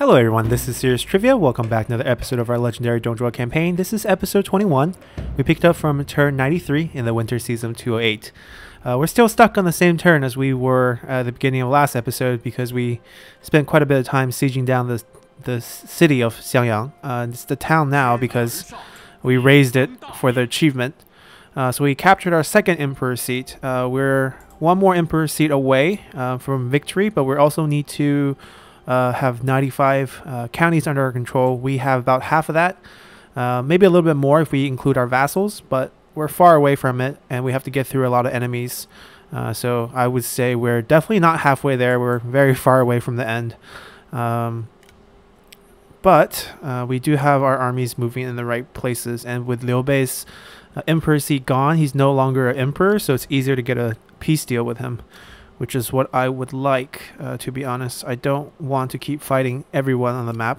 Hello everyone, this is Sirius Trivia. Welcome back to another episode of our legendary Don't Draw campaign. This is episode 21. We picked up from turn 93 in the winter season 208. We're still stuck on the same turn as we were at the beginning of last episode because we spent quite a bit of time sieging down the city of Xiangyang. It's the town now because we raised it for the achievement. So we captured our second Emperor Seat. We're one more Emperor Seat away from victory, but we also need to have 95 counties under our control. We have about half of that, maybe a little bit more if we include our vassals, but we're far away from it and we have to get through a lot of enemies. So I would say we're definitely not halfway there. We're very far away from the end. But we do have our armies moving in the right places, and with Liu Bei's Emperor Seat gone, he's no longer an emperor, so it's easier to get a peace deal with him, which is what I would like, to be honest. I don't want to keep fighting everyone on the map.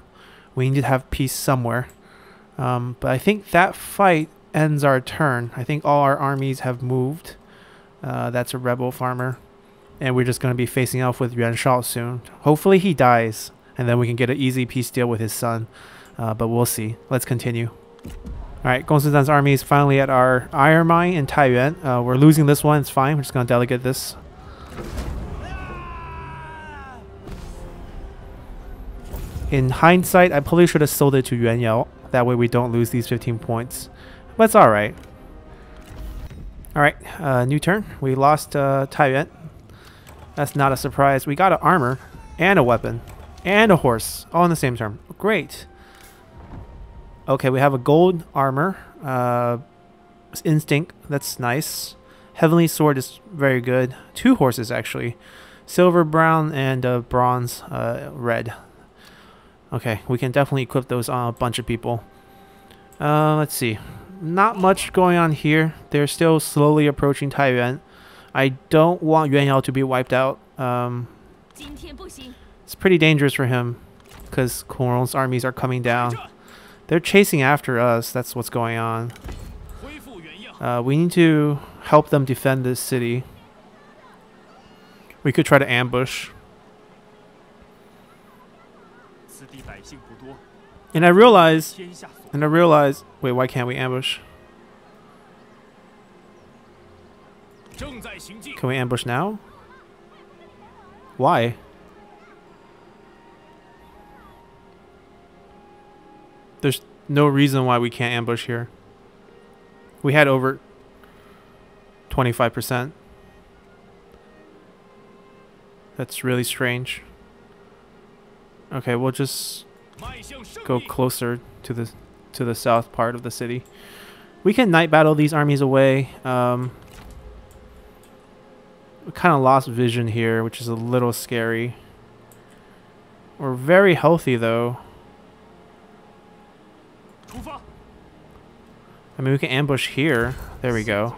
We need to have peace somewhere. But I think that fight ends our turn. I think all our armies have moved. That's a rebel farmer. And we're just going to be facing off with Yuan Shao soon. Hopefully he dies, and then we can get an easy peace deal with his son. But we'll see. Let's continue. Alright, Gongsun Zan's army is finally at our iron mine in Taiyuan. We're losing this one. It's fine. We're just going to delegate this. In hindsight, I probably should have sold it to Yuan Yao. That way we don't lose these 15 points. But it's alright. Alright, new turn. We lost Taiyuan. That's not a surprise. We got an armor and a weapon and a horse all in the same turn. Great. Okay, we have a gold armor. Instinct. That's nice. Heavenly sword is very good. Two horses, actually. Silver, brown, and bronze, red. Okay, we can definitely equip those on a bunch of people. Let's see. Not much going on here. They're still slowly approaching Taiyuan. I don't want Yuan Yao to be wiped out. It's pretty dangerous for him because Kuron's armies are coming down. They're chasing after us. That's what's going on. We need to help them defend this city. We could try to ambush. And I realize, wait, why can't we ambush? Can we ambush now? Why? There's no reason why we can't ambush here. We had over 25%. That's really strange. Okay, we'll just go closer to the south part of the city. We can night battle these armies away. We kind of lost vision here, which is a little scary. We're very healthy though. I mean, we can ambush here. There we go.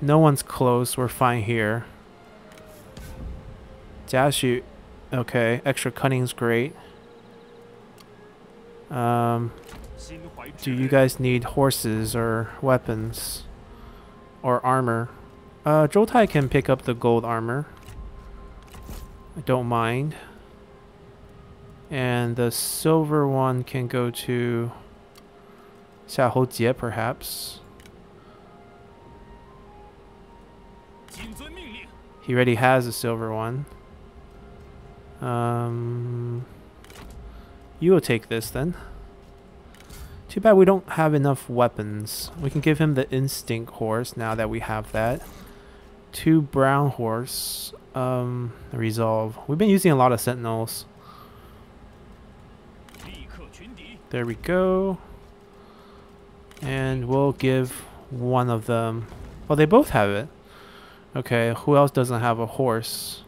No one's close. We're fine here. Jia Xu. Okay, extra cunning's great. Do you guys need horses or weapons or armor? Zhou Tai can pick up the gold armor. I don't mind. And the silver one can go to Xiahou Jie, perhaps. He already has a silver one. You will take this then. Too bad we don't have enough weapons. We can give him the instinct horse now that we have that. Two brown horse. Resolve. We've been using a lot of sentinels. There we go. And we'll give one of them. Well, they both have it. Okay, who else doesn't have a horse?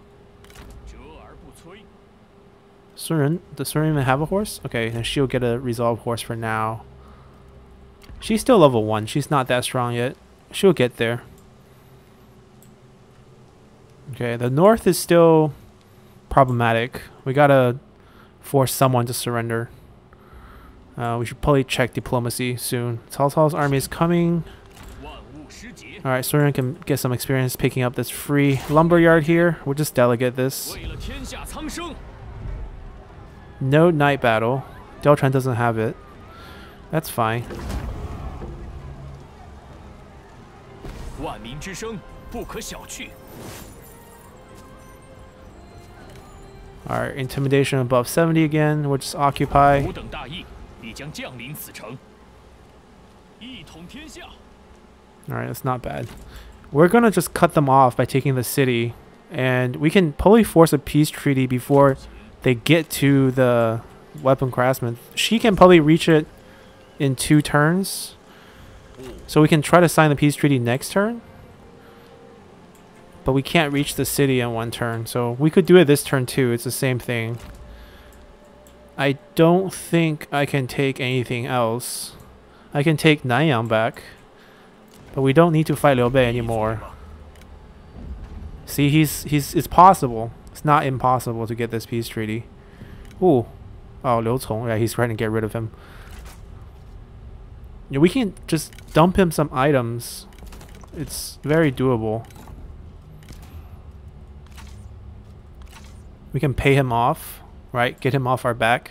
Sun Ren, does Sun Ren even have a horse? Okay, and she'll get a resolve horse for now. She's still level 1. She's not that strong yet. She'll get there. Okay, the north is still problematic. We gotta force someone to surrender. We should probably check diplomacy soon. Cao Cao's army is coming. Alright, Sun Ren can get some experience picking up this free lumberyard here. We'll just delegate this. No night battle. Diaochan doesn't have it. That's fine. Alright, intimidation above 70 again, we'll just occupy. Alright, that's not bad. We're gonna just cut them off by taking the city, and we can probably force a peace treaty before they get to the weapon craftsman. She can probably reach it in 2 turns, so we can try to sign the peace treaty next turn. But we can't reach the city in 1 turn, so we could do it this turn too. It's the same thing. I don't think I can take anything else. I can take Nanyang back, but we don't need to fight Liu Bei anymore. See, it's possible. It's not impossible to get this peace treaty. Ooh, oh, Liu Cong. Yeah, he's trying to get rid of him. Yeah, we can just dump him some items. It's very doable. We can pay him off, right? Get him off our back.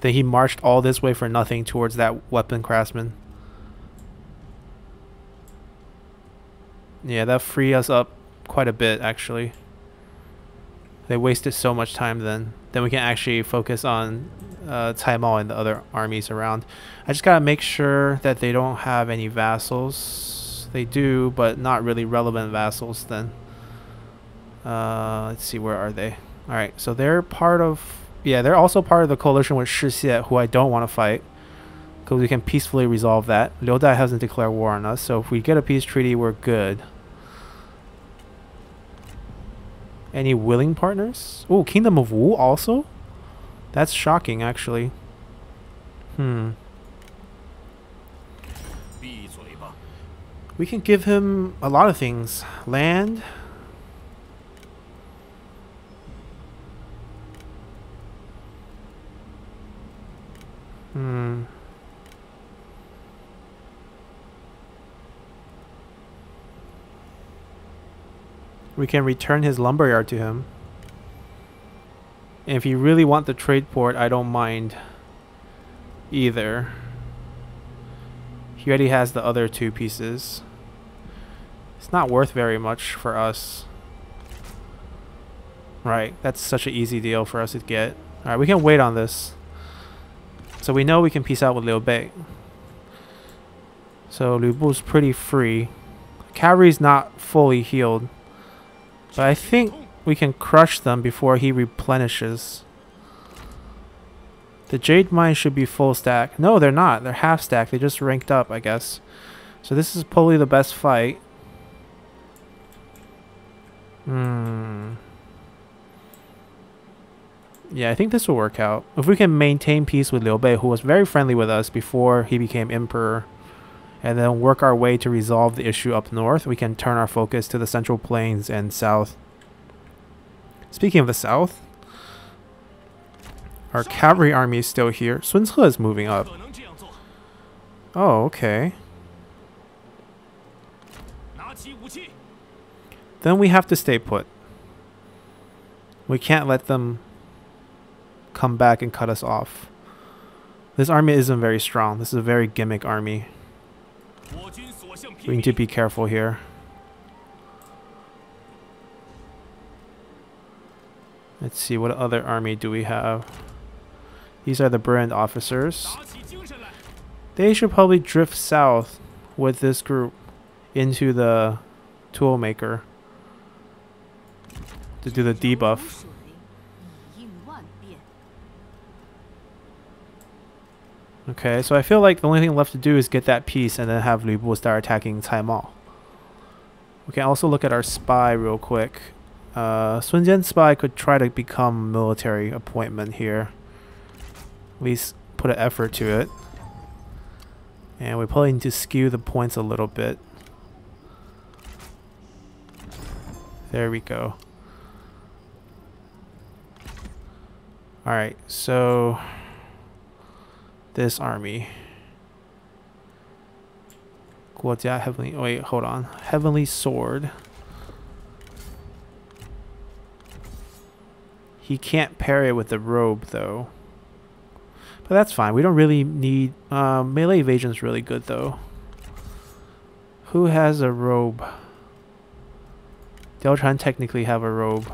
Then he marched all this way for nothing towards that weapon craftsman. Yeah, that freed us up quite a bit, actually. They wasted so much time then. Then we can actually focus on Cai Mao and the other armies around. I just gotta make sure that they don't have any vassals. They do, but not really relevant vassals then. Let's see, where are they? Alright, so they're part of... Yeah, they're also part of the coalition with Shi Xie, who I don't want to fight. Because we can peacefully resolve that. Liu Dai hasn't declared war on us, so if we get a peace treaty, we're good. Any willing partners? Oh, Kingdom of Wu also? That's shocking, actually. We can give him a lot of things. Land... We can return his lumberyard to him. And if you really want the trade port, I don't mind either. He already has the other 2 pieces. It's not worth very much for us. Right, that's such an easy deal for us to get. Alright, we can wait on this. So we know we can peace out with Liu Bei. So Lü Bu's pretty free. Cavalry's not fully healed. But I think we can crush them before he replenishes. The Jade Mine should be full stack. No, they're not. They're half stack. They just ranked up, I guess. So this is probably the best fight. Yeah, I think this will work out. If we can maintain peace with Liu Bei, who was very friendly with us before he became emperor, and then work our way to resolve the issue up north, we can turn our focus to the Central Plains and south. Speaking of the south, our cavalry army is still here. Sun Ce is moving up. Oh, okay. Then we have to stay put. We can't let them come back and cut us off. This army isn't very strong. This is a very gimmick army. We need to be careful here. Let's see, what other army do we have? These are the brand officers. They should probably drift south with this group into the tool maker to do the debuff. Okay, so I feel like the only thing left to do is get that piece and then have Lü Bu start attacking Cai Mao. We can also look at our spy real quick. Sun Jian's spy could try to become military appointment here. At least put an effort to it. And we probably need to skew the points a little bit. There we go. Alright, so... this army. Guo Jia Heavenly... wait, hold on. Heavenly Sword. He can't parry with the robe, though. But that's fine. We don't really need... melee evasion's really good, though. Who has a robe? Diaochan technically have a robe.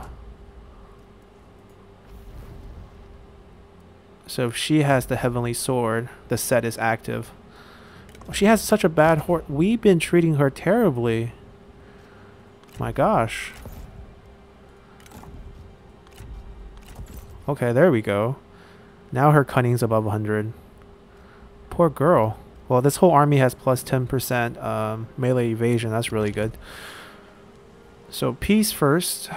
So if she has the heavenly sword, the set is active. She has such a bad horse. We've been treating her terribly. My gosh. Okay, there we go. Now her cunning's above 100. Poor girl. Well, this whole army has plus 10% melee evasion. That's really good. So peace first.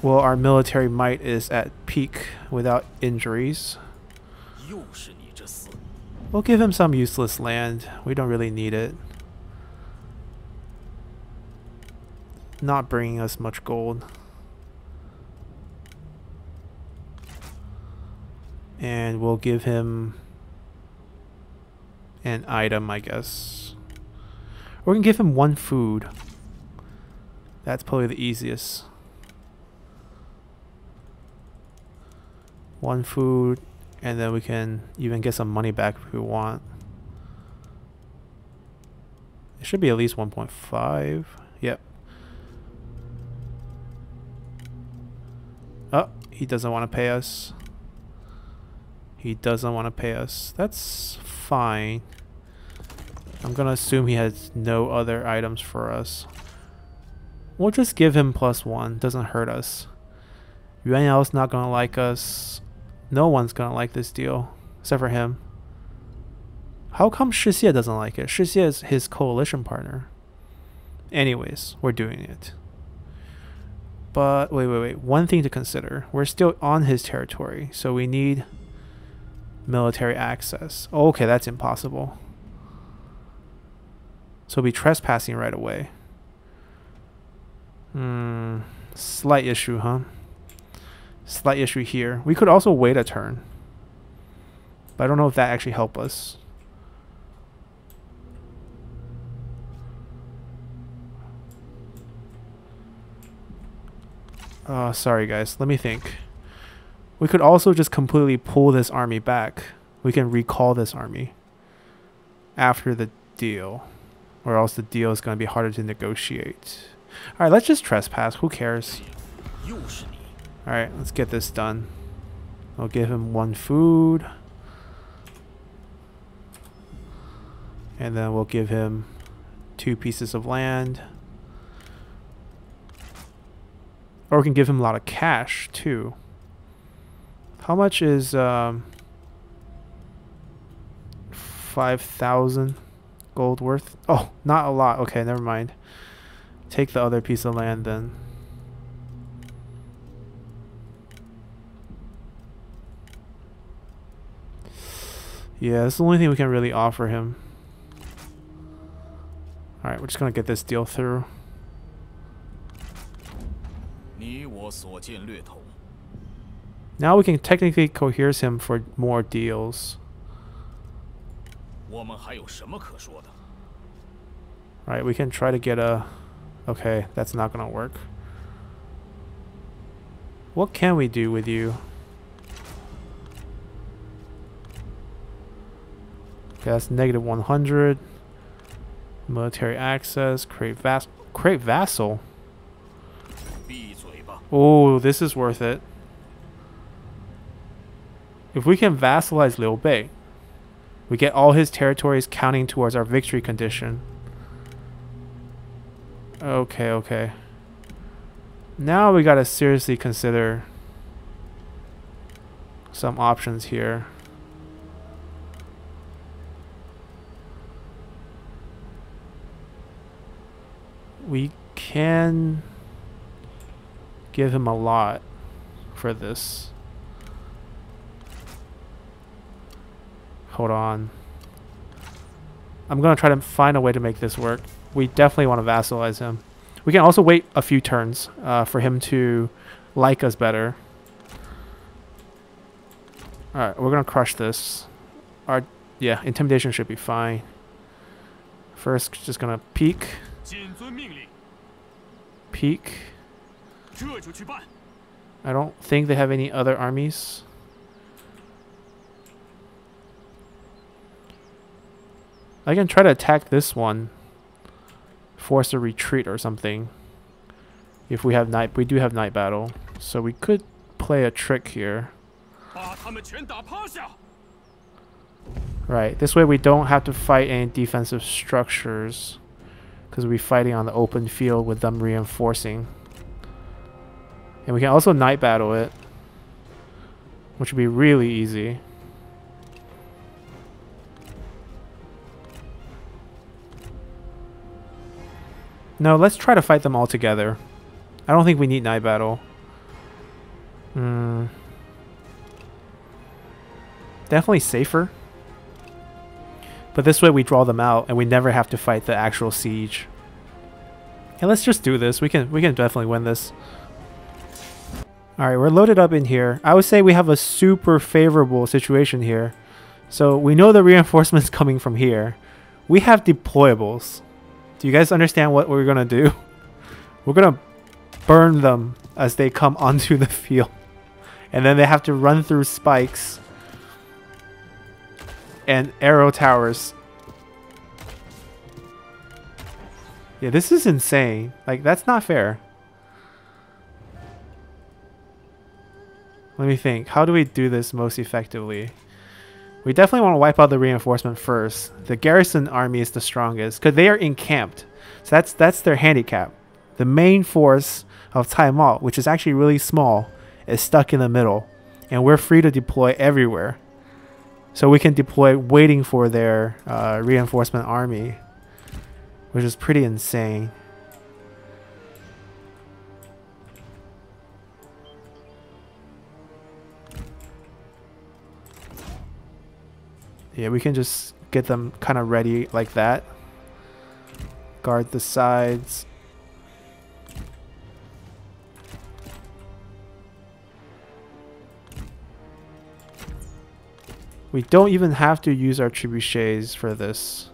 Well, our military might is at peak without injuries. We'll give him some useless land. We don't really need it. Not bringing us much gold. And we'll give him an item, I guess. We're gonna give him one food. That's probably the easiest. One food, and then we can even get some money back if we want. It should be at least 1.5. Yep. Oh, he doesn't want to pay us. He doesn't want to pay us. That's fine. I'm gonna assume he has no other items for us. We'll just give him plus one. Doesn't hurt us. Yuan Yao's not gonna like us. No one's gonna like this deal, except for him. How come Shi Xie doesn't like it? Shi Xie is his coalition partner. Anyways, we're doing it. But wait. One thing to consider. We're still on his territory, so we need military access. Oh, okay, that's impossible. So we'll be trespassing right away. Slight issue, huh? Slight issue here. We could also wait a turn. But I don't know if that actually helped us. Sorry guys. Let me think. We could also just completely pull this army back. We can recall this army after the deal. Or else the deal is going to be harder to negotiate. Alright, let's just trespass. Who cares? Alright, let's get this done. I'll give him one food. And then we'll give him two pieces of land. Or we can give him a lot of cash, too. How much is 5,000 gold worth? Oh, not a lot. Okay, never mind. Take the other piece of land then. Yeah, that's the only thing we can really offer him. Alright, we're just gonna get this deal through. Now we can technically coerce him for more deals. Alright, we can try to get a... Okay, that's not gonna work. What can we do with you? Okay, that's negative 100. Military access. Create vassal. Oh, this is worth it. If we can vassalize Liu Bei, we get all his territories counting towards our victory condition. Okay. Now we gotta seriously consider some options here. We can give him a lot for this. Hold on. I'm going to try to find a way to make this work. We definitely want to vassalize him. We can also wait a few turns for him to like us better. Alright, we're going to crush this. Yeah, intimidation should be fine. First, just going to peek. Peak. I don't think they have any other armies. I can try to attack this one. Force a retreat or something. If we have night, we do have night battle. So we could play a trick here. Right, this way we don't have to fight any defensive structures. Because we'll be fighting on the open field with them reinforcing. And we can also night battle it. Which would be really easy. No, let's try to fight them all together. I don't think we need night battle. Definitely safer. But this way we draw them out and we never have to fight the actual siege. And let's just do this. We can definitely win this. Alright, we're loaded up in here. I would say we have a super favorable situation here. So we know the reinforcements coming from here. We have deployables. Do you guys understand what we're gonna do? We're gonna burn them as they come onto the field. And then they have to run through spikes and arrow towers. Yeah, this is insane. Like, that's not fair. Let me think. How do we do this most effectively? We definitely want to wipe out the reinforcement first. The garrison army is the strongest because they are encamped. So that's their handicap. The main force of Cai Mao, which is actually really small, is stuck in the middle. And we're free to deploy everywhere. So we can deploy waiting for their reinforcement army, which is pretty insane. Yeah, we can just get them kind of ready like that. Guard the sides. We don't even have to use our trebuchets for this.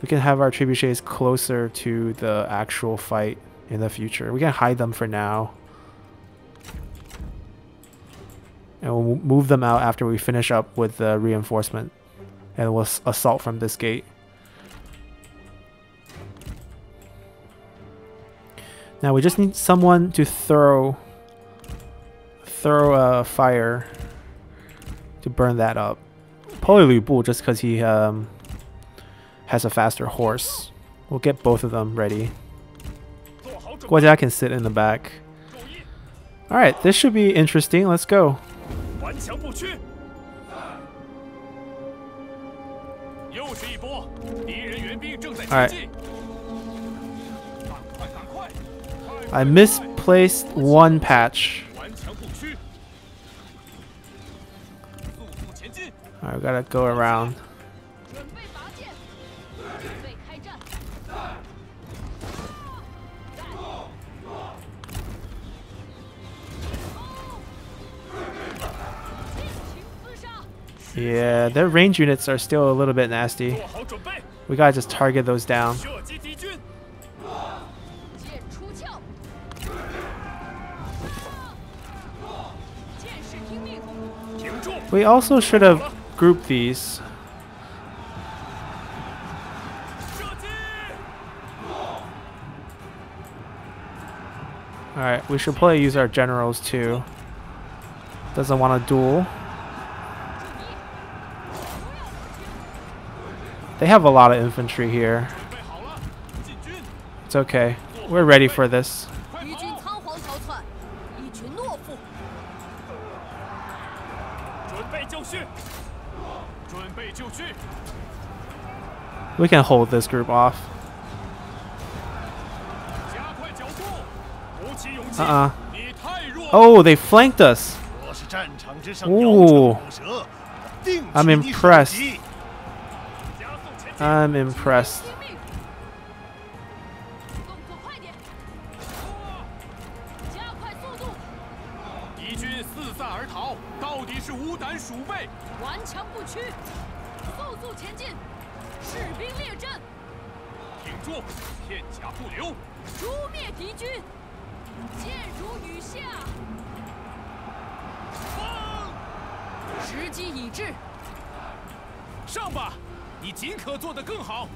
We can have our trebuchets closer to the actual fight in the future. We can hide them for now. And we'll move them out after we finish up with the reinforcement. And we'll assault from this gate. Now we just need someone to throw a fire to burn that up. Probably Lü Bu, just because he has a faster horse. We'll get both of them ready. Guo Jia can sit in the back. Alright, this should be interesting. Let's go. Alright. I misplaced one patch. Alright, we gotta go around. Yeah, their range units are still a little bit nasty. We gotta just target those down. We also should have grouped these. Alright, we should probably use our generals too. Doesn't want to duel. They have a lot of infantry here. It's okay. We're ready for this. We can hold this group off. Oh, they flanked us. Ooh. I'm impressed. I'm impressed. 你尽可做得更好。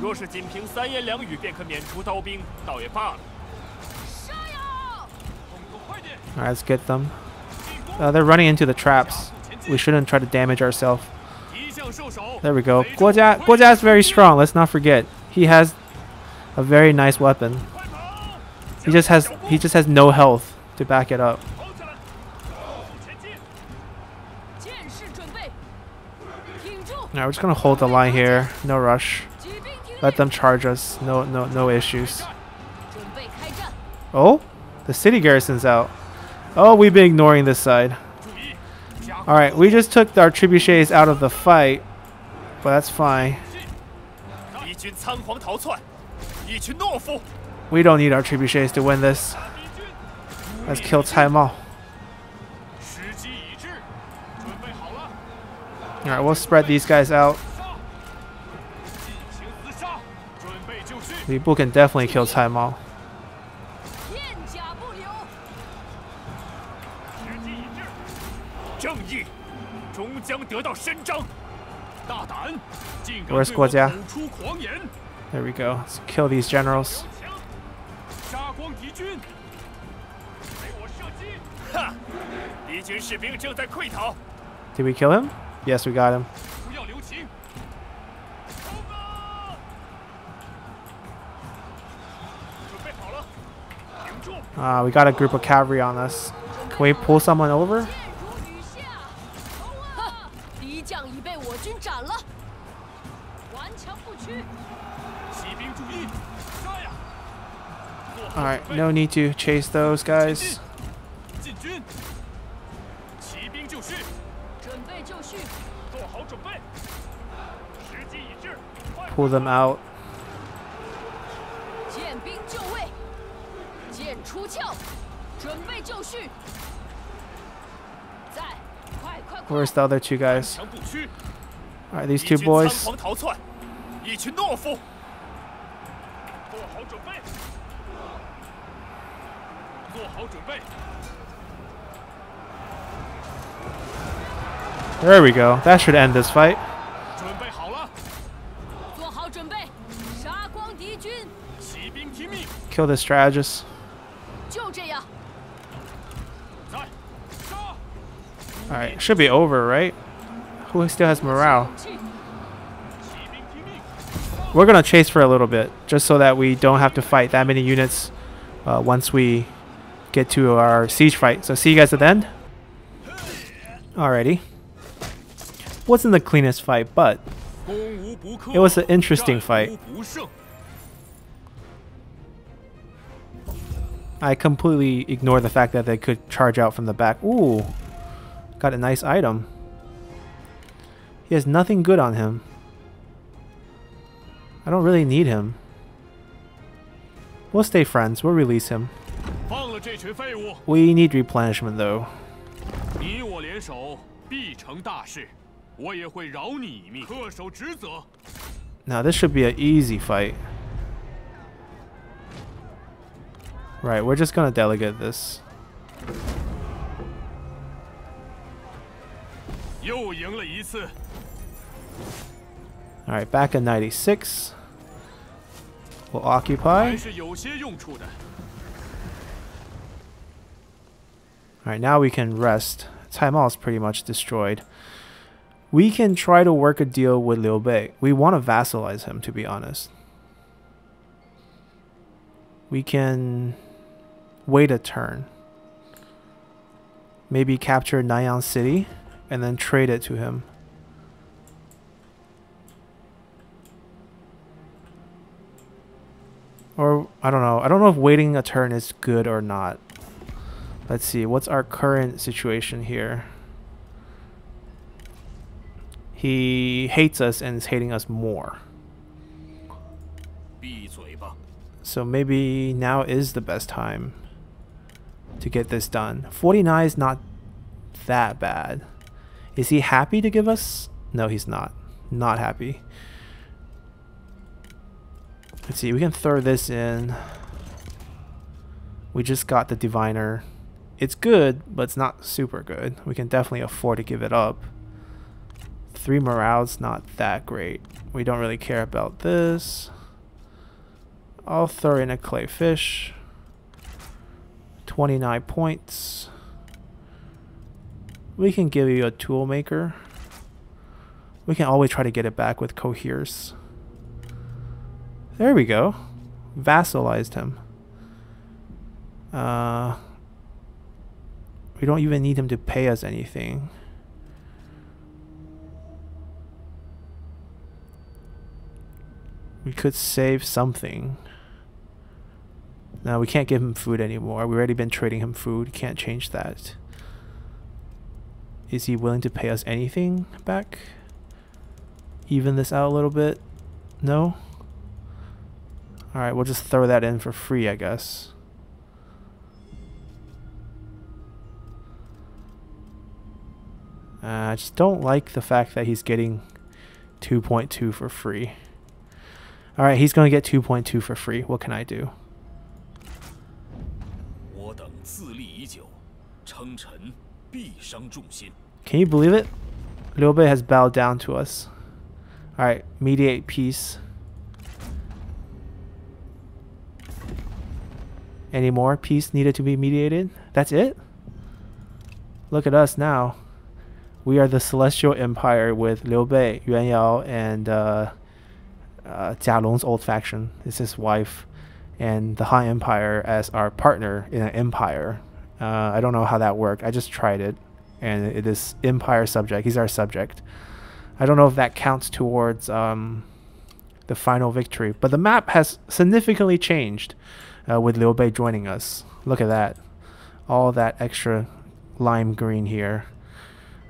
若是仅凭三言两语便可免除刀兵，倒也罢了。Let's get them. They're running into the traps. We shouldn't try to damage ourselves. There we go. Guo Jia is very strong. Let's not forget. He has a very nice weapon. He just has no health to back it up. Now we're just gonna hold the line here. No rush. Let them charge us. No issues. Oh, the city garrison's out. Oh, we've been ignoring this side. Alright, we just took our trebuchets out of the fight, but that's fine. We don't need our trebuchets to win this. Let's kill Cai Mao. Alright, we'll spread these guys out. Lü Bu can definitely kill Cai Mao. Where's Guo Jia? There we go. Let's kill these generals. Did we kill him? Yes, we got him. We got a group of cavalry on us. Can we pull someone over? Alright, no need to chase those guys. Pull them out. Where's the other two guys? Alright, these two boys. There we go. That should end this fight. Kill the strategist. Alright, should be over, right? Who still has morale? We're gonna chase for a little bit, just so that we don't have to fight that many units once we get to our siege fight. So see you guys at the end. Alrighty. Wasn't the cleanest fight, but it was an interesting fight. I completely ignored the fact that they could charge out from the back. Ooh, got a nice item. He has nothing good on him. I don't really need him. We'll stay friends. We'll release him. We need replenishment though. Now this should be an easy fight. Right, we're just gonna delegate this. Alright, back in 96. We'll occupy. Alright, now we can rest. Cai Mao is pretty much destroyed. We can try to work a deal with Liu Bei. We want to vassalize him, to be honest. We can wait a turn. Maybe capture Nanyang City and then trade it to him. Or, I don't know. I don't know if waiting a turn is good or not. Let's see, what's our current situation here? He hates us and is hating us more. So maybe now is the best time to get this done. 49 is not that bad. Is he happy to give us? No, he's not. Not happy. Let's see, we can throw this in. We just got the diviner. It's good, but it's not super good. We can definitely afford to give it up. 3 morale's not that great. We don't really care about this. I'll throw in a clay fish. 29 points. We can give you a tool maker. We can always try to get it back with coheres. There we go. Vassalized him. We don't even need him to pay us anything. We could save something. Now we can't give him food anymore. We've already been trading him food. Can't change that. Is he willing to pay us anything back? Even this out a little bit? No? Alright, we'll just throw that in for free, I guess. I just don't like the fact that he's getting 2.2 for free. Alright, he's going to get 2.2 for free. What can I do? Can you believe it? Liu Bei has bowed down to us. Alright, mediate peace. Any more peace needed to be mediated? That's it? Look at us now. We are the Celestial Empire with Liu Bei, Yuan Yao, and Jia Long's old faction. It's his wife. And the Han Empire as our partner in an empire. I don't know how that worked. I just tried it. And it is empire subject. He's our subject. I don't know if that counts towards the final victory. But the map has significantly changed. With Liu Bei joining us. Look at that. All that extra lime green here.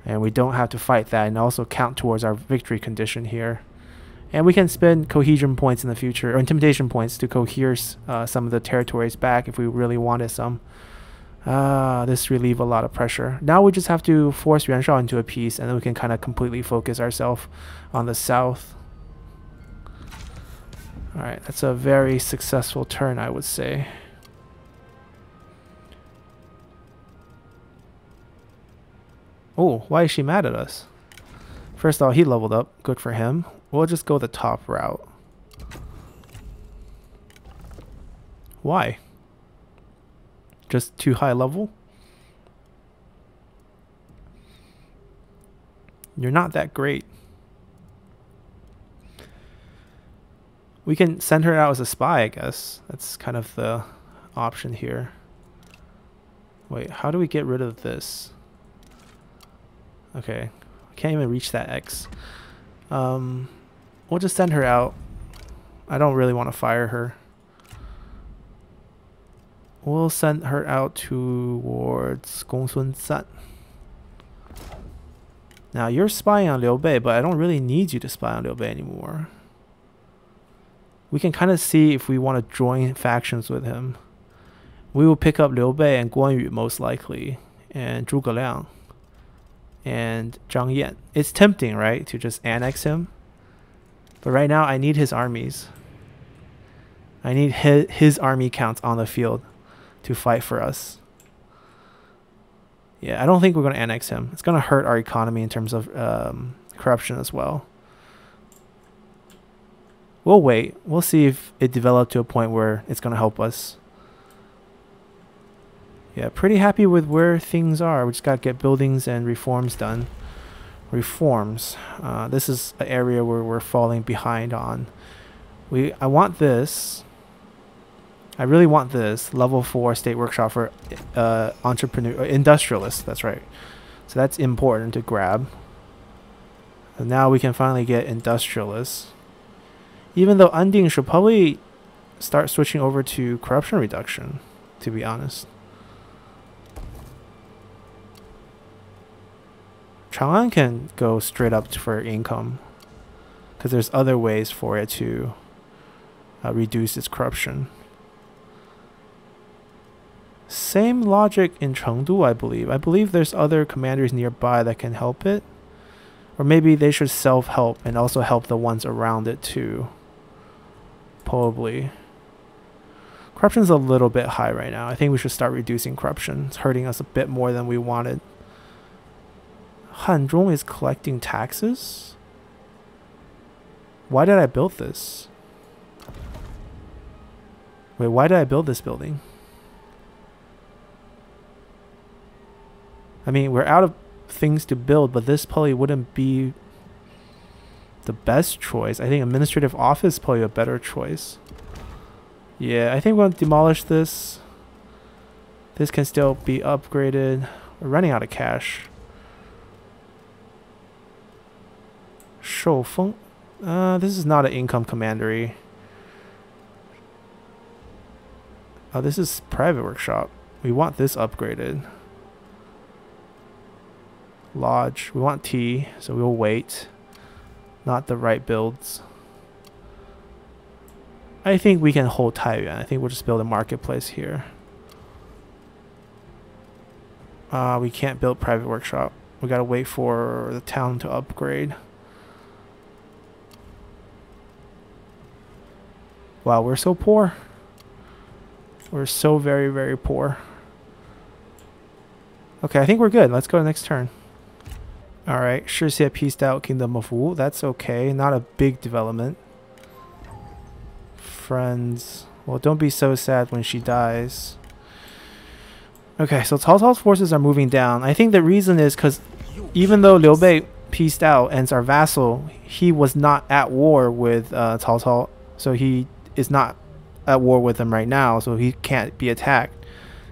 And we don't have to fight that and also count towards our victory condition here. And we can spend cohesion points in the future, or intimidation points, to cohere some of the territories back if we really wanted some. This relieves a lot of pressure. Now we just have to force Yuan Shao into a peace, and then we can kind of completely focus ourselves on the south. Alright, that's a very successful turn, I would say. Oh, why is she mad at us? First of all, he leveled up. Good for him. We'll just go the top route. Why? Just too high level? You're not that great. We can send her out as a spy, I guess. That's kind of the option here. Wait, how do we get rid of this? Okay, I can't even reach that X. We'll just send her out. I don't really want to fire her. We'll send her out towards Gongsun Zan. Now, you're spying on Liu Bei, but I don't really need you to spy on Liu Bei anymore. We can kind of see if we want to join factions with him. We will pick up Liu Bei and Guan Yu most likely, and Zhuge Liang, and Zhang Yan. It's tempting, right, to just annex him? But right now I need his armies. I need his army counts on the field to fight for us. Yeah, I don't think we're going to annex him. It's going to hurt our economy in terms of corruption as well. We'll wait. We'll see if it developed to a point where it's going to help us. Yeah, pretty happy with where things are. We just got to get buildings and reforms done. Reforms. This is an area where we're falling behind on. I want this. I really want this. Level 4 state workshop for industrialists. That's right. So that's important to grab. And now we can finally get industrialists. Even though Anding should probably start switching over to corruption reduction, to be honest. Chang'an can go straight up for income, because there's other ways for it to reduce its corruption. Same logic in Chengdu, I believe. I believe there's other commanders nearby that can help it. Or maybe they should self-help and also help the ones around it too. Probably. Corruption's a little bit high right now. I think we should start reducing corruption. It's hurting us a bit more than we wanted. Han Zhong is collecting taxes? Why did I build this? Wait, why did I build this building? I mean, we're out of things to build, but this probably wouldn't be the best choice. I think administrative office is probably a better choice. Yeah, I think we'll demolish this. This can still be upgraded. We're running out of cash. Shaofeng. This is not an income commandery. Oh, this is private workshop. We want this upgraded. Lodge. We want tea, so we'll wait. Not the right builds. I think we can hold Taiyuan. I think we'll just build a marketplace here. We can't build private workshop. We gotta wait for the town to upgrade. Wow, we're so poor. We're so very, very poor. Okay, I think we're good. Let's go to the next turn. Alright, Shi Xie pieced out Kingdom of Wu. That's okay. Not a big development. Friends. Well, don't be so sad when she dies. Okay, so Cao Cao's forces are moving down. I think the reason is because even though Liu Bei pieced out and is our vassal, he was not at war with Cao Cao. So he is not at war with them right now, so he can't be attacked.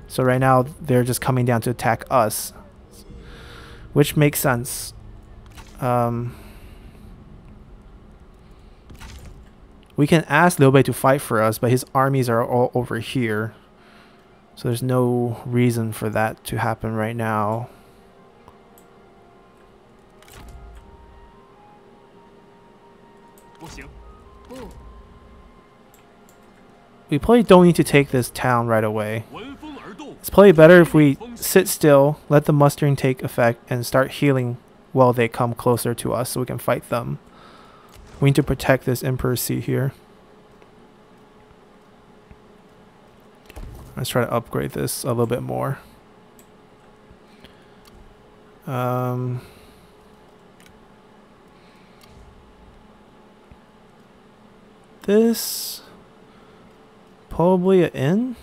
So right now, they're just coming down to attack us. Which makes sense. We can ask Liu Bei to fight for us, but his armies are all over here. So there's no reason for that to happen right now. We probably don't need to take this town right away. It's probably better if we sit still, let the mustering take effect, and start healing while they come closer to us so we can fight them. We need to protect this Emperor's Seat here. Let's try to upgrade this a little bit more. This... probably an inn?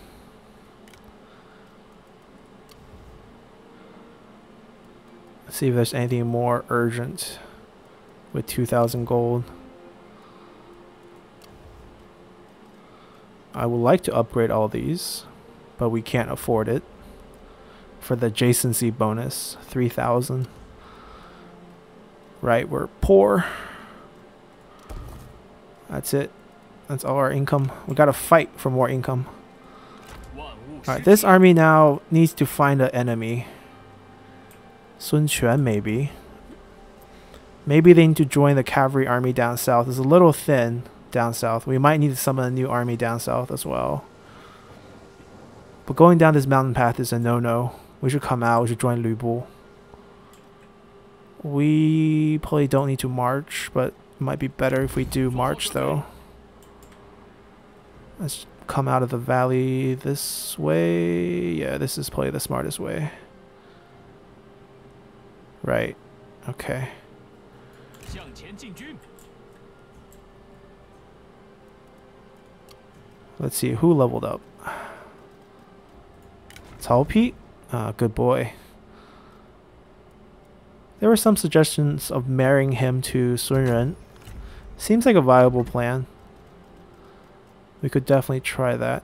Let's see if there's anything more urgent with 2,000 gold. I would like to upgrade all these, but we can't afford it for the adjacency bonus, 3,000. Right, we're poor. That's it. That's all our income. We gotta fight for more income. Alright, this army now needs to find an enemy. Sun Quan, maybe. Maybe they need to join the cavalry army down south. It's a little thin down south. We might need to summon a new army down south as well. But going down this mountain path is a no-no. We should come out. We should join Lü Bu. We probably don't need to march, but it might be better if we do march, though. Let's come out of the valley this way. Yeah, this is probably the smartest way. Right. Okay. Let's see who leveled up. Cao Pi? Good boy. There were some suggestions of marrying him to Sun Ren. Seems like a viable plan. We could definitely try that.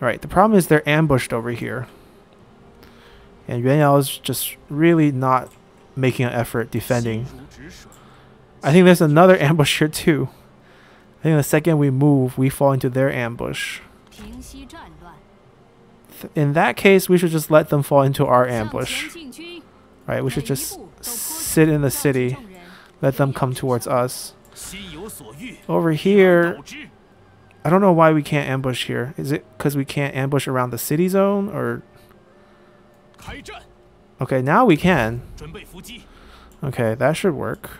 Right, the problem is they're ambushed over here. And Yuan Yao is just really not making an effort defending. I think there's another ambush here too. I think the second we move, we fall into their ambush. In that case, we should just let them fall into our ambush. Right, we should just sit in the city. Let them come towards us. Over here, I don't know why we can't ambush here. Is it because we can't ambush around the city zone? Or okay, now we can. Okay, that should work.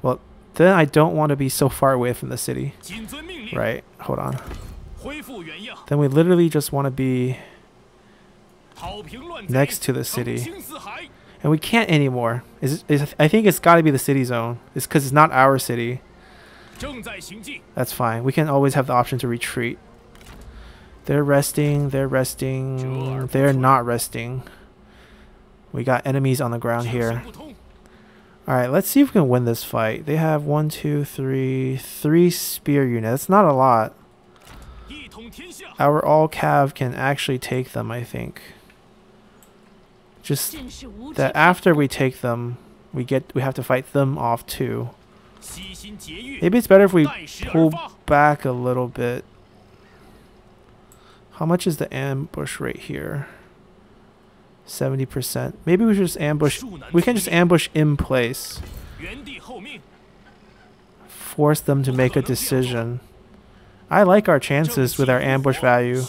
Well, then I don't want to be so far away from the city. Right, hold on. then we literally just want to be next to the city. And we can't anymore. I think it's got to be the city zone. It's because it's not our city. That's fine. We can always have the option to retreat. They're resting. They're resting. They're not resting. We got enemies on the ground here. Alright, let's see if we can win this fight. They have 3 spear units. That's not a lot. Our all-cav can actually take them, I think. Just that after we take them, we have to fight them off too. Maybe it's better if we pull back a little bit. How much is the ambush right here? 70%. Maybe we should just ambush. We can just ambush in place. Force them to make a decision. I like our chances with our ambush value.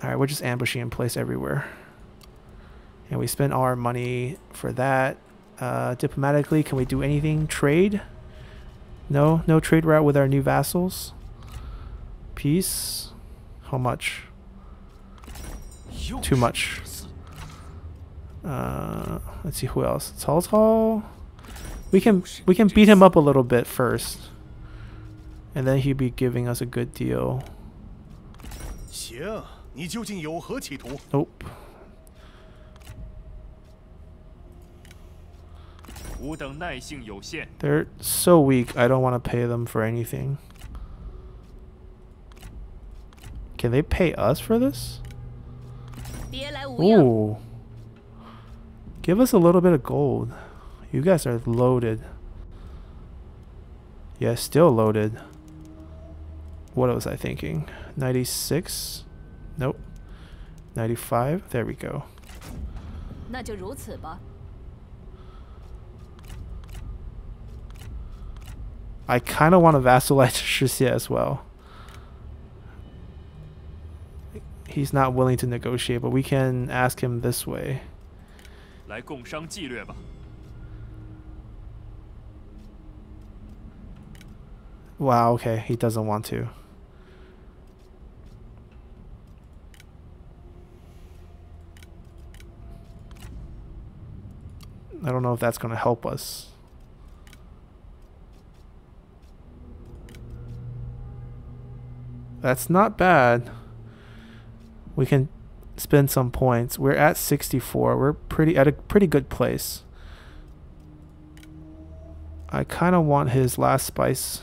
Alright, we're just ambushing in place everywhere. And we spend all our money for that. Diplomatically, can we do anything? Trade? No, no trade route with our new vassals. Peace. How much? Too much. Let's see who else. Cao Cao. We can beat him up a little bit first. And then he'd be giving us a good deal. Nope. They're so weak, I don't want to pay them for anything. Can they pay us for this? Ooh. Give us a little bit of gold. You guys are loaded. Yeah, still loaded. What was I thinking? 96? Nope. 95? There we go. I kind of want to vassalize Shi Xie as well. He's not willing to negotiate, but we can ask him this way. Wow, okay, he doesn't want to. I don't know if that's going to help us. That's not bad. We can spend some points. We're at 64. We're at a pretty good place. I kind of want his last spice.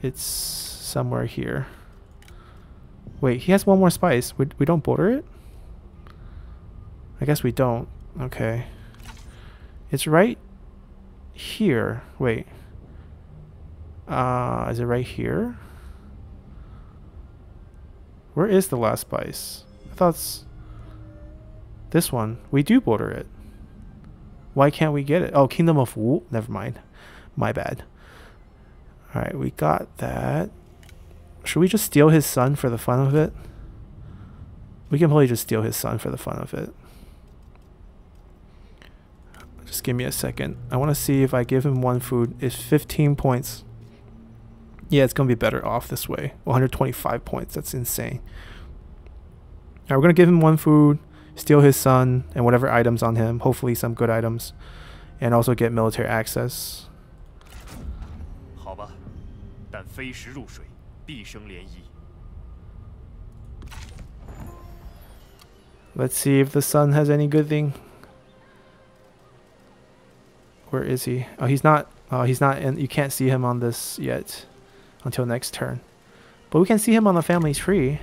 It's somewhere here. Wait, he has one more spice. We don't border it? I guess we don't. Okay. It's right here. Wait. Is it right here? Where is the last spice? I thought it's this one. We do border it. Why can't we get it? Oh, Kingdom of Wu. Never mind. My bad. Alright, we got that. Should we just steal his son for the fun of it? We can probably just steal his son for the fun of it. Just give me a second. I want to see if I give him one food. It's 15 points. Yeah, it's going to be better off this way. 125 points. That's insane. Now we're going to give him one food, steal his son, and whatever items on him. Hopefully some good items. And also get military access. Let's see if the son has any good thing. Where is he? Oh, he's not. Oh, he's not. And you can't see him on this yet. Until next turn. But we can see him on the family tree.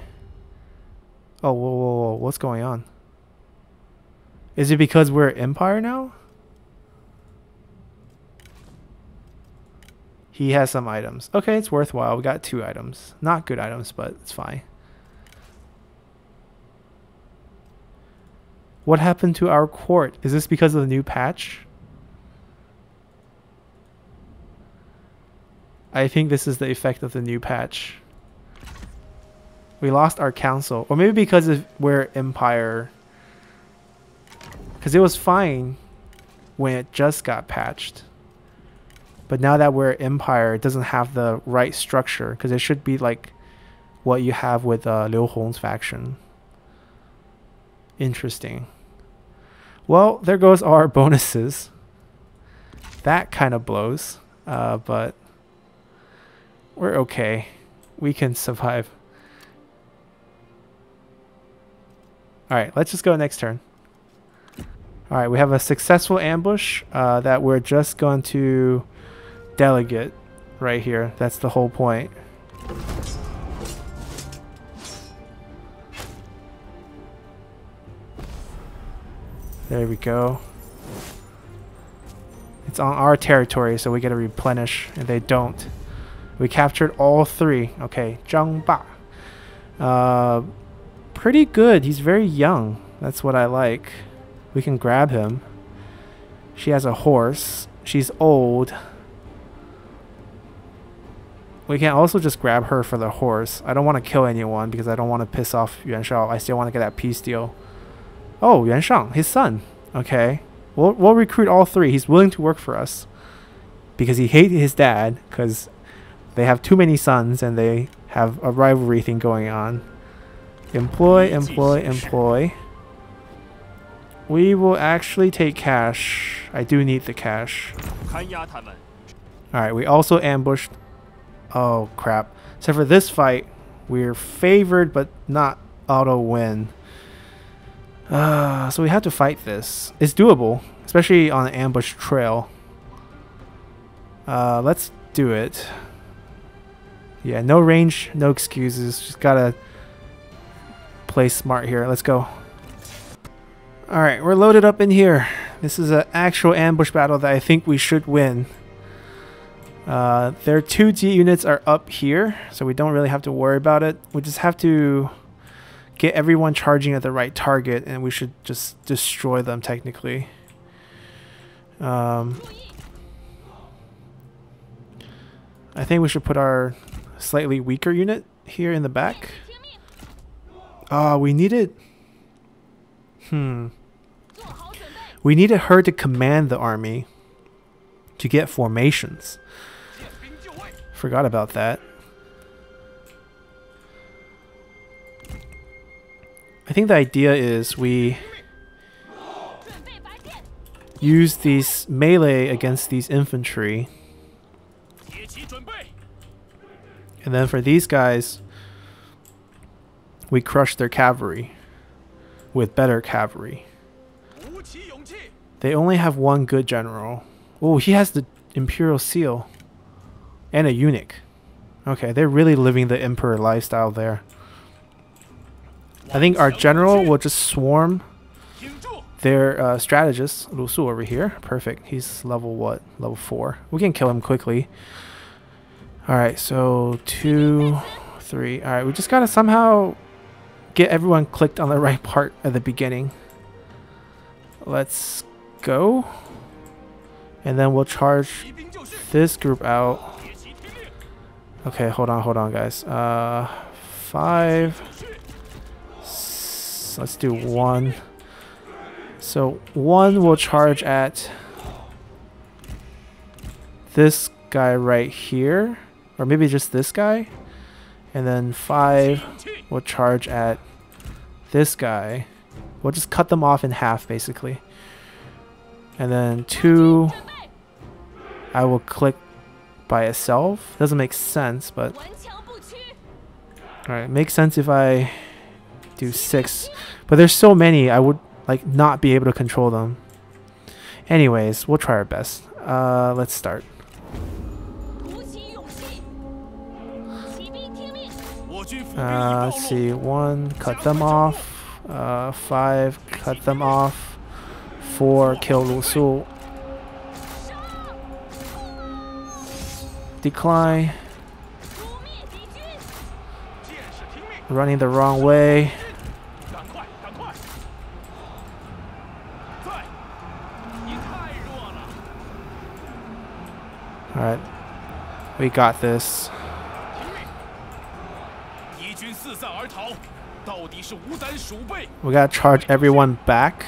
Oh, whoa, whoa, whoa. What's going on? Is it because we're Empire now? He has some items. Okay, it's worthwhile. We got 2 items. Not good items, but it's fine. What happened to our court? Is this because of the new patch? I think this is the effect of the new patch. We lost our council. Or maybe because of we're Empire. Because it was fine when it just got patched. But now that we're empire, it doesn't have the right structure, because it should be like what you have with Liu Hong's faction. Interesting. Well, there goes our bonuses. That kind of blows, but we're okay. We can survive. Alright, let's just go next turn. Alright, we have a successful ambush that we're just going to delegate right here. That's the whole point. There we go. It's on our territory, so we get to replenish, and they don't. We captured all three. Okay, Zhang Ba. Pretty good. He's very young. That's what I like. We can grab him. She has a horse. She's old. We can also just grab her for the horse. I don't want to kill anyone because I don't want to piss off Yuan Shao. I still want to get that peace deal. Oh, Yuan Shao, his son. Okay. We'll recruit all three. He's willing to work for us because he hated his dad, because they have too many sons and they have a rivalry thing going on. Employ. We will actually take cash. I do need the cash. Alright, we also ambushed. Oh, crap. So for this fight, we're favored but not auto win. So we have to fight this. It's doable, especially on an ambush trail. Let's do it. Yeah, no range, no excuses. Just gotta play smart here. Let's go. Alright, we're loaded up in here. This is an actual ambush battle that I think we should win. Their 2G units are up here, so we don't really have to worry about it. We just have to get everyone charging at the right target, and we should just destroy them technically. I think we should put our slightly weaker unit here in the back. We needed... We needed her to command the army to get formations. Forgot about that. I think the idea is we use these melee against these infantry. And then for these guys, we crush their cavalry with better cavalry. They only have one good general. Oh, he has the imperial seal and a eunuch. Okay, they're really living the emperor lifestyle there. I think our general will just swarm their strategist, Lu Su, over here. Perfect. He's level what? Level 4. We can kill him quickly. Alright, so 2, 3. Alright, we just gotta somehow get everyone clicked on the right part at the beginning. Let's go. And then we'll charge this group out. Okay, hold on, guys. 5. Let's do 1. So 1 will charge at this guy right here. Or maybe just this guy. And then 5 will charge at this guy. We'll just cut them off in half, basically. And then 2, I will click by itself. Doesn't make sense, but... Alright, makes sense if I do 6. But there's so many, I would like not be able to control them. Anyways, we'll try our best. Let's start. Let's see, 1, cut them off, 5, cut them off, 4, kill Lu Su. Decline. Running the wrong way. Alright, we got this. We gotta charge everyone back.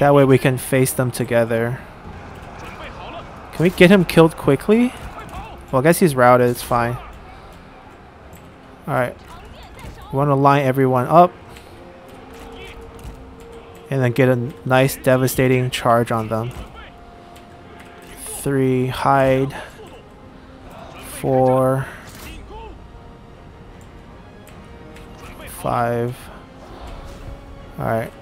That way we can face them together. Can we get him killed quickly? Well, I guess he's routed. It's fine. Alright. We want to line everyone up. And then get a nice devastating charge on them. 3, hide. 4. 5. Alright.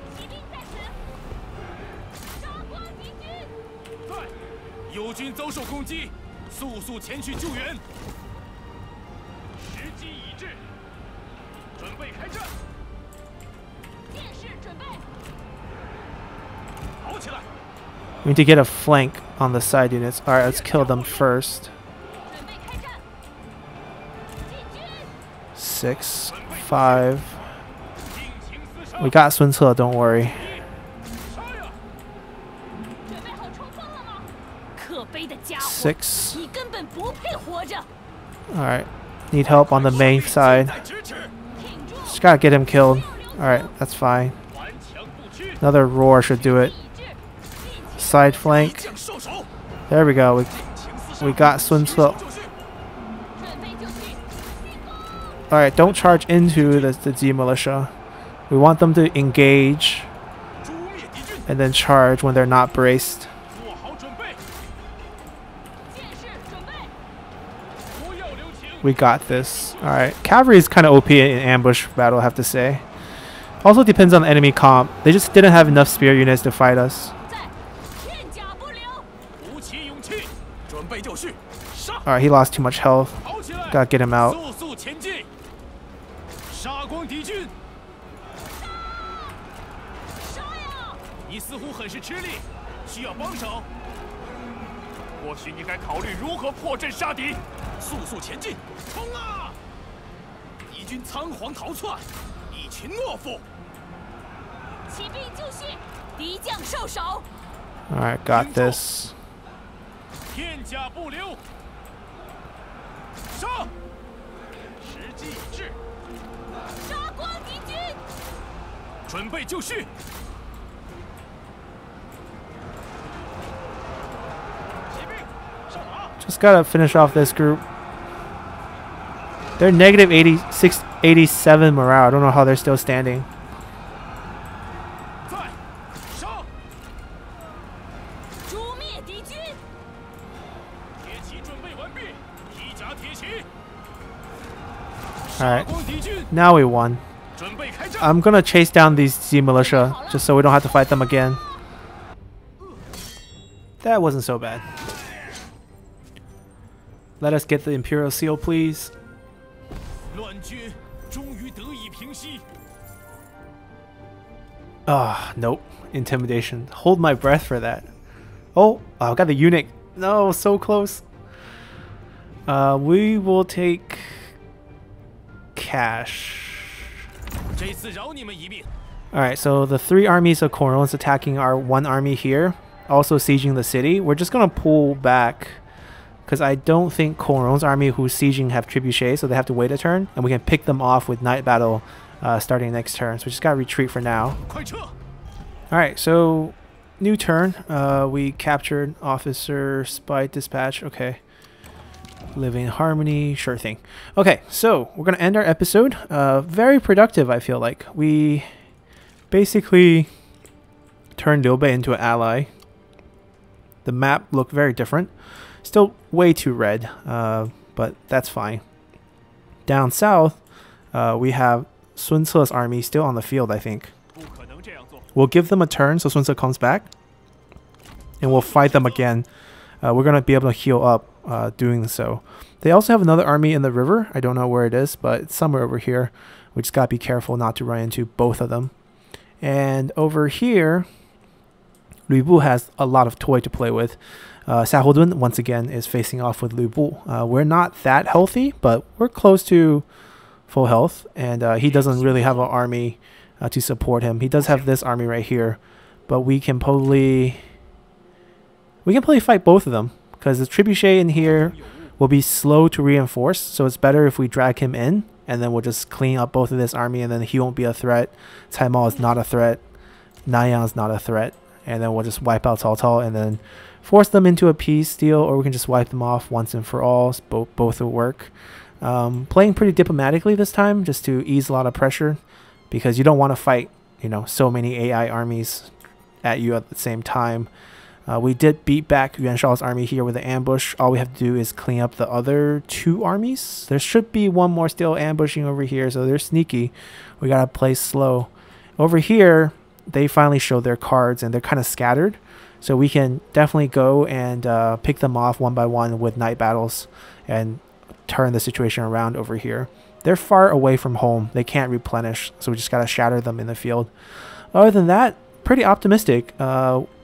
We need to get a flank on the side units. Alright, let's kill them first. 6, 5. We got Sun Ce, don't worry. Alright, need help on the main side. Just gotta get him killed. Alright, that's fine. Another roar should do it. Side flank. There we go. We got Sun Ce. Alright, don't charge into the Z militia. We want them to engage and then charge when they're not braced. We got this. Alright. Cavalry is kind of OP in ambush battle, I have to say. Also depends on the enemy comp. They just didn't have enough spear units to fight us. Alright, he lost too much health. Gotta get him out. Alright, got this. Just gotta finish off this group. They're negative 86, 87 morale. I don't know how they're still standing. Alright, now we won. I'm gonna chase down these Z militia just so we don't have to fight them again. That wasn't so bad. Let us get the Imperial Seal, please. Ah, nope. Intimidation. Hold my breath for that. Oh, I got the eunuch. No, so close. We will take cash. Alright, so the 3 armies of Cornwall attacking our 1 army here, also sieging the city. We're just gonna pull back because I don't think Cornwall's army who's sieging have trebuchets, so they have to wait a turn, and we can pick them off with night battle starting next turn. So we just gotta retreat for now. Alright, so new turn. We captured officer, spy, dispatch. Okay. Live in harmony, sure thing. Okay, so we're gonna end our episode. Very productive, I feel like. We basically turned Liu Bei into an ally. The map looked very different. Still way too red, but that's fine. Down south, we have Sun Ce's army still on the field, I think. We'll give them a turn so Sun Ce comes back, and we'll fight them again. We're gonna be able to heal up doing so. They also have another army in the river. I don't know where it is, but it's somewhere over here. We just gotta be careful not to run into both of them. And over here, Lü Bu has a lot of toy to play with. Xiahou Jie once again is facing off with Lü Bu. We're not that healthy, but we're close to full health, and he doesn't really have an army to support him. He does have this army right here, but we can probably... we can probably fight both of them because the trebuchet in here will be slow to reinforce, so it's better if we drag him in and then we'll just clean up both of this army, and then he won't be a threat. Cai Mao is not a threat. Nanyang is not a threat. And then we'll just wipe out Cao Cao and then force them into a peace deal, or we can just wipe them off once and for all. Both will work. Playing pretty diplomatically this time, just to ease a lot of pressure, because you don't want to fight, you know, so many AI armies at you at the same time. We did beat back Yuan Shao's army here with an ambush. All we have to do is clean up the other two armies. There should be one more still ambushing over here, so they're sneaky. We gotta play slow. Over here, they finally show their cards, and they're kind of scattered. So we can definitely go and pick them off one by one with night battles and turn the situation around over here. They're far away from home. They can't replenish, so we just gotta shatter them in the field. Other than that, pretty optimistic.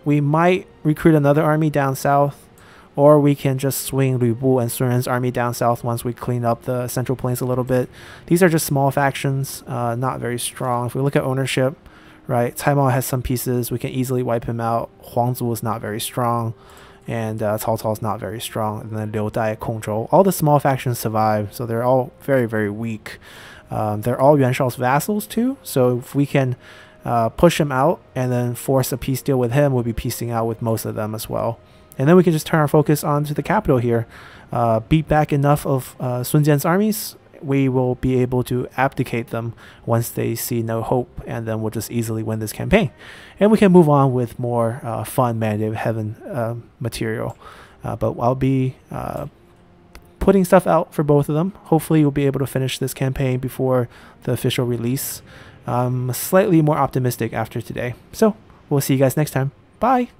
We might recruit another army down south, or we can just swing Lü Bu and Sun Ren's army down south once we clean up the Central Plains a little bit. These are just small factions, not very strong. If we look at ownership, right, Cai Mao has some pieces. We can easily wipe him out. Huang Zu is not very strong, and Cao Cao is not very strong. And then Liu Dai, Kong Zhou. All the small factions survive, so they're all very, very weak. They're all Yuan Shao's vassals too, so if we can push him out and then force a peace deal with him, we'll be piecing out with most of them as well. And then we can just turn our focus onto the capital here. Beat back enough of Sun Jian's armies, we will be able to abdicate them once they see no hope, and then we'll just easily win this campaign. And we can move on with more fun Mandate of Heaven material. But I'll be putting stuff out for both of them. Hopefully we'll be able to finish this campaign before the official release. I'm slightly more optimistic after today. So we'll see you guys next time. Bye!